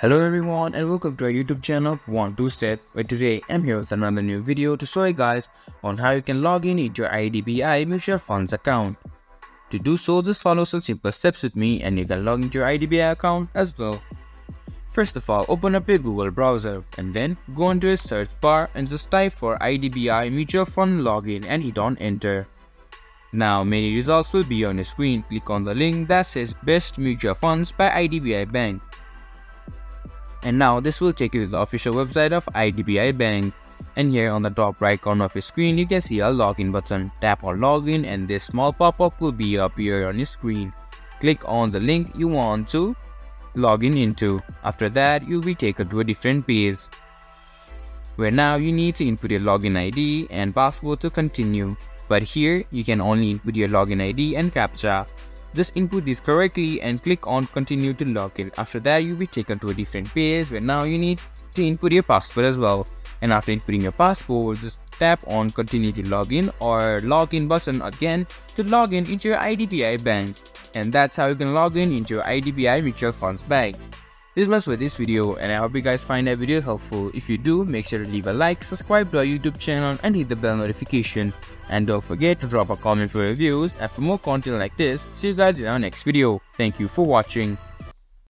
Hello everyone and welcome to our YouTube channel One Two Step, where today I'm here with another new video to show you guys on how you can log in into your IDBI mutual funds account. To do so, just follow some simple steps with me and you can log into your IDBI account as well. First of all, open up your Google browser and then go into a search bar and just type for IDBI mutual fund login and hit on enter. Now many results will be on your screen. Click on the link that says Best Mutual Funds by IDBI Bank. And now this will take you to the official website of IDBI Bank. And here on the top right corner of your screen, you can see a login button. Tap on login and this small pop-up will be appear on your screen. Click on the link you want to login into. After that, you'll be taken to a different page, where now you need to input your login ID and password to continue. But here, you can only input your login ID and CAPTCHA. Just input this correctly and click on continue to log in. After that, you'll be taken to a different page where now you need to input your password as well. And after inputting your password, just tap on continue to log in or login button again to log in into your IDBI bank. And that's how you can log in into your IDBI mutual funds bank. This was for this video and I hope you guys find that video helpful. If you do, make sure to leave a like, subscribe to our YouTube channel and hit the bell notification. And don't forget to drop a comment for your views and for more content like this. See you guys in our next video. Thank you for watching.